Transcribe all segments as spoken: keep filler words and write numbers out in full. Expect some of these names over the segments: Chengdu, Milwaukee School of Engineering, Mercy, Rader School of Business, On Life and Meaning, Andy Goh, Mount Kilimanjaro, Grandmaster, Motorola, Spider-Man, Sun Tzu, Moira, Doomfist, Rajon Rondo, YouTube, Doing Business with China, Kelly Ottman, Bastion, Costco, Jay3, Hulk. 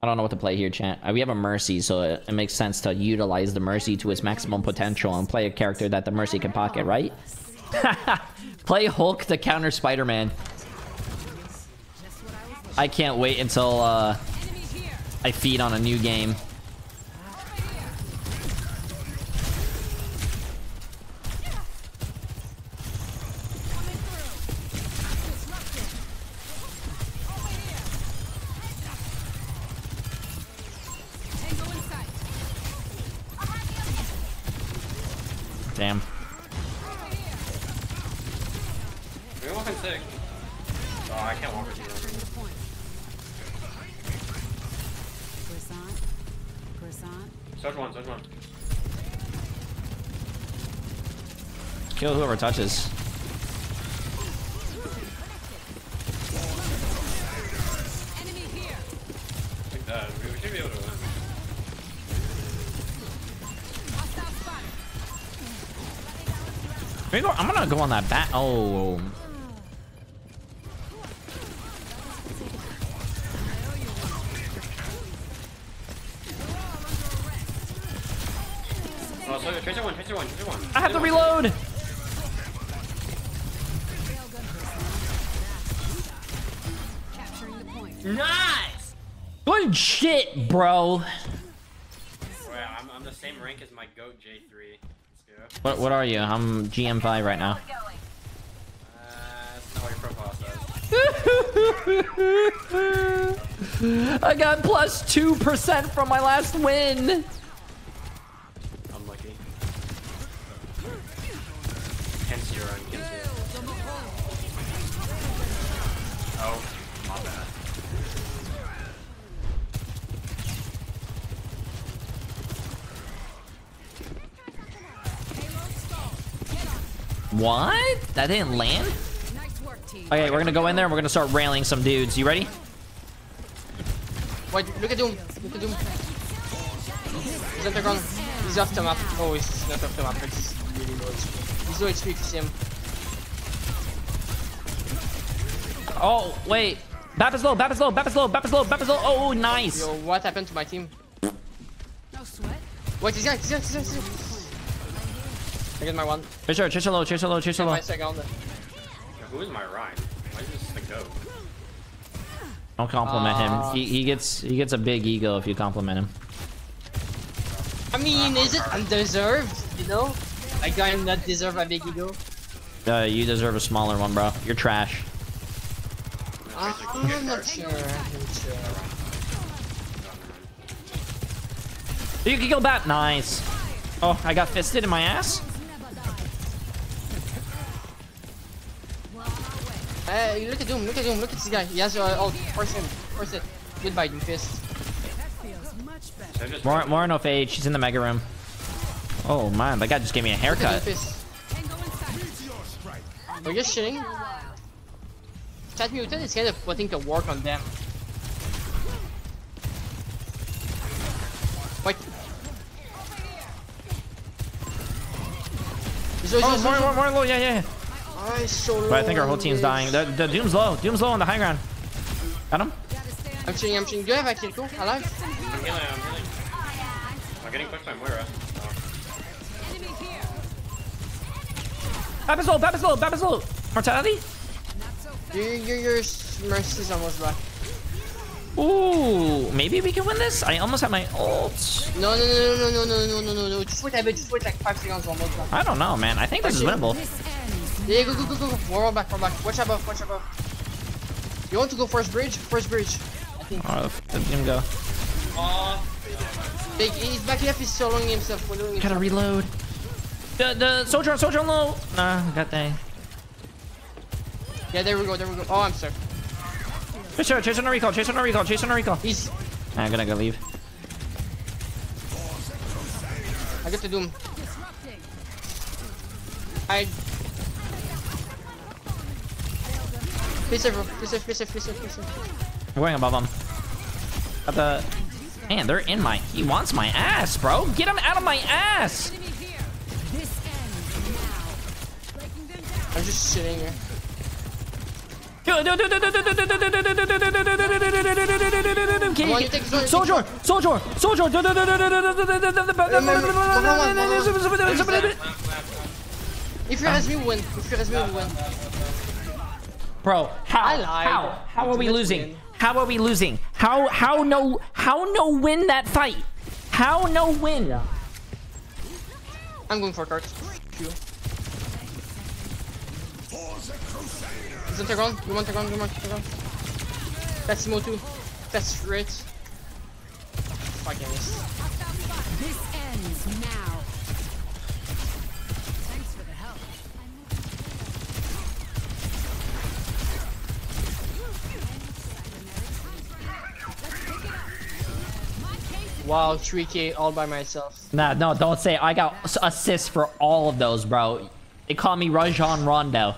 I don't know what to play here, chat. We have a Mercy, so it, it makes sense to utilize the Mercy to its maximum potential and play a character that the Mercy can pocket, right? Play Hulk to counter Spider-Man. I can't wait until uh, I feed on a new game. Damn. We're walking sick. Oh, I can't walk with you. Such one, such one. Kill whoever touches. Enemy here. Like that. We should be able to win. I'm gonna go on that bat. Oh. Oh, so treasure one, treasure one, treasure one. I have to reload. Nice. Good shit, bro. Well, I'm, I'm the same rank as my goat J three. What what are you? I'm G M five right now. Uh, that's not what your profile says. I got plus two percent from my last win. Unlucky. Can't see her, can't see her. Oh, my bad. What? That didn't land? Nice work, team. Okay, we're gonna go in there and we're gonna start railing some dudes. You ready? Wait, look at Doom. Look at Doom. He's at the ground. He's off the map. Oh, he's not off the map. It's really low H P. He's low H P, it's him. Oh, wait. Bap is low, Bap is low, Bap is low, Bap is low, Bap is low. Oh, nice. Yo, what happened to my team? No sweat. Wait, he's out, he's out, he's out, he's out. I get my one. Chase her, chase her low, chase her low, chase her low. Who is my Rhyme? Why is this the goat? Don't compliment uh, him. He, he gets he gets a big ego if you compliment him. I mean, is it undeserved? You know, I gotta not deserve a big ego. Uh, you deserve a smaller one, bro. You're trash. Uh, I'm not sure. I'm not sure. You can kill that. Nice. Oh, I got fisted in my ass. Hey, uh, look at Doom, look at Doom, look at this guy. He has uh, ult. Force him, force it. Goodbye, Doomfist. More, more no fade. She's in the mega room. Oh man, that guy just gave me a haircut. Are you shitting? Chat mutant is kind of putting to work on them. Wait. So, oh, so, more, so, more, more low, yeah, yeah. I so but I think our whole team's dying. The, the Doom's low. Doom's low on the high ground. Got him? I'm shooting, I'm shooting. Do I have a kill? Cool. Alive? I'm healing, I'm healing. I'm getting pushed by Moira. Bap is low, Bap is low, Bap is low. Mortality? Your, your, your Mercy's almost back. Ooh, maybe we can win this? I almost have my ult. No, no, no, no, no, no, no, no, no, no. Just wait, I bet. Just wait like five seconds on both sides. I don't know, man. I think this is winnable. Yeah, go, go, go, go. We're all back, we're back. Watch above, watch above. You want to go first bridge? First bridge. I think. Oh, let him go. Oh. Big, he's back left, he's soloing himself. We're doing Gotta himself. reload. The, the soldier on, soldier on low. Nah, got that. Yeah, there we go, there we go. Oh, I'm sorry. Chase her, chase her no recall, chase her no recall, chase her no recall. He's... I'm gonna go leave. I got the Doom. I... Please save, please save, please save, please save, please save. I'm going above him. Got the... Man, they're in my... He wants my ass, bro. Get him out of my ass. I'm just sitting here. Do do do do do do do do do do do do. Soldier, soldier, soldier. Do do do do do do do do do. If you res me, we win. If you res me, we win. Bro, how? How? How are we losing? How are we losing? How? How no? How no win that fight? How no win? I'm going for cards. Q. He's on the ground. You want the ground? You want the ground? That's Motu. That's Ritz. Fucking miss. This ends now. Thanks for the help. Wow, three K all by myself. Nah, no, don't say. I got assists for all of those, bro. They call me Rajon Rondo.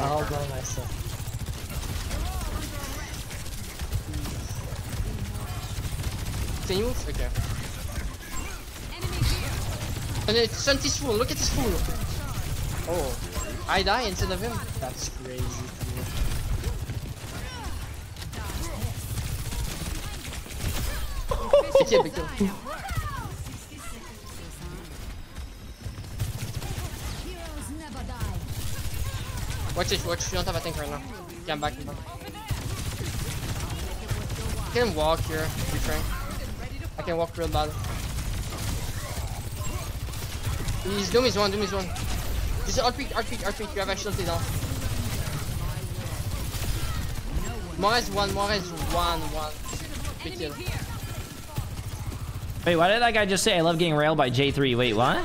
I'll go myself. Can you move? Okay. And it's Santi's fool. Look at this fool. Oh, I die instead of him. That's crazy. Okay, big kill. Watch it, watch. You don't have a tank right now. Okay, I'm back, I'm back. I can walk here, refrain. I can walk real bad. He's Doom is one, Doom is one. Just R P, R P, R P. You have actually down. Moira is one, Moira is one, one. Big kill. Wait, why did that guy just say I love getting railed by J three? Wait, what?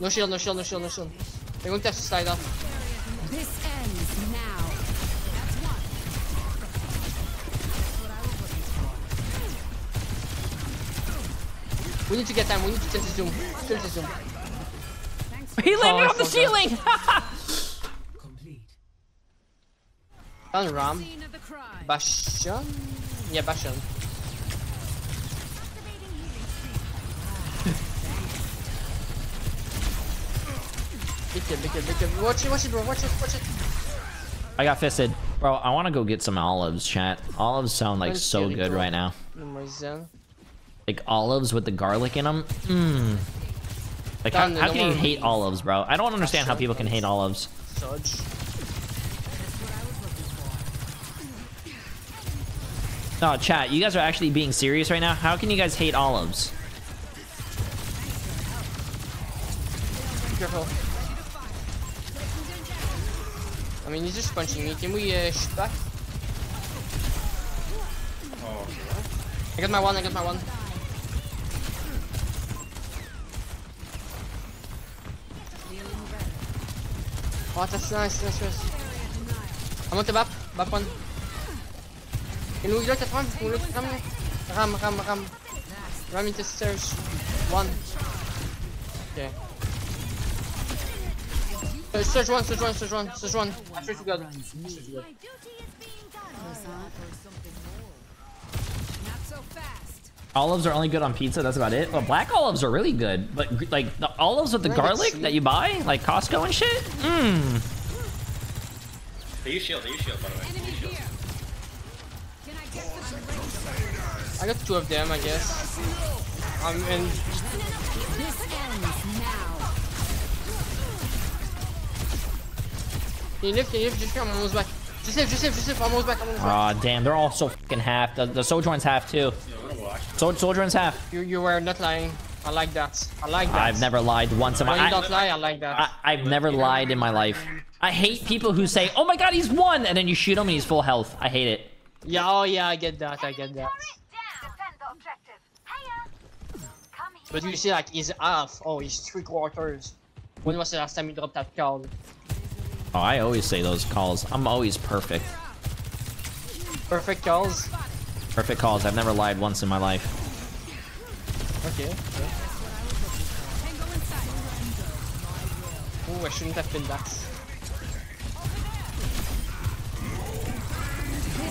No shield, no shield, no shield, no shield. They're going to have to slide off. This ends now. That's one. We need to get time. We need to kill this Doom. Kill this Doom. He landed oh, on the ceiling! Done Ram. Bastion? Yeah, Bastion. Big kid, big kid, big kid. Watch it, watch it, bro. Watch it, watch it. I got fisted. Bro, I want to go get some olives, chat. Olives sound like so good right now. Like olives with the garlic in them. Mmm. Like, how, how can you hate olives, bro? I don't understand how people can hate olives. No, chat, you guys are actually being serious right now. How can you guys hate olives? Careful. I mean, he's just punching me. Can we uh, shoot back? Oh, okay. I got my one, I got my one. Oh, that's nice, that's nice. I'm on the map, map one. Can we look at one? Can we look at ram? Ram, ram, ram. Ram into stairs. One. Okay. Uh, search one, search one, search one, search one. I swear to God. I swear to God. Olives are only good on pizza, that's about it. Well, black olives are really good, but like the olives with the garlic that you buy, like Costco and shit? Mmm. They use shield, they use shield, by the way. I got two of them, I guess. I'm in. This ends now. Can you lift? Can you lift? Just come, I'm almost back. Just lift, just lift, just lift, I'm almost back, I'm almost back. Aw, damn, they're all so fucking half. The, the Sojourn's half, too. So, Sojourn's half. You, you were not lying. I like that. I like that. I've never lied once in my life. You don't lie, I like that. I, I've never lied in my life. I hate people who say, oh my god, he's won! And then you shoot him and he's full health. I hate it. Yeah, oh yeah, I get that, I get that. But you see, like, he's half. Oh, he's three quarters. When was the last time you dropped that card? Oh, I always say those calls. I'm always perfect. Perfect calls? Perfect calls. I've never lied once in my life. Okay. Okay. Ooh, I shouldn't have been that.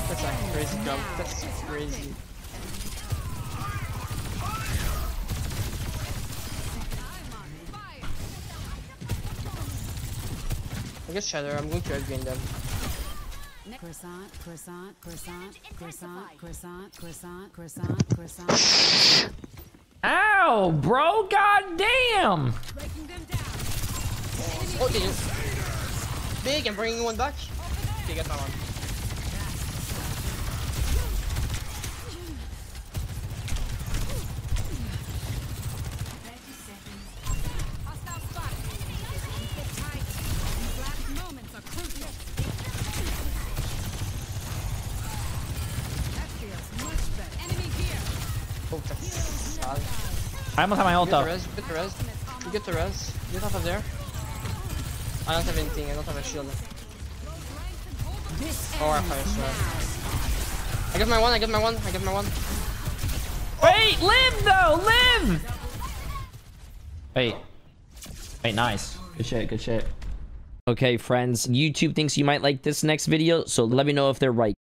That's like crazy jump. That's crazy. I guess Shadow, I'm going to outgain them. Croissant, croissant, croissant, croissant, croissant, croissant, croissant, croissant. Ow, bro, goddamn! Oh, they just. Big, I'm bringing one back. Okay, get that one. I almost have my ult up. Get the res, you get the res, get off of there. I don't have anything, I don't have a shield. Oh, I fire sword. I got my one, I got my one, I got my one. Wait, live though, live! Wait. Wait, nice. Good shit, good shit. Okay, friends, YouTube thinks you might like this next video, so let me know if they're right.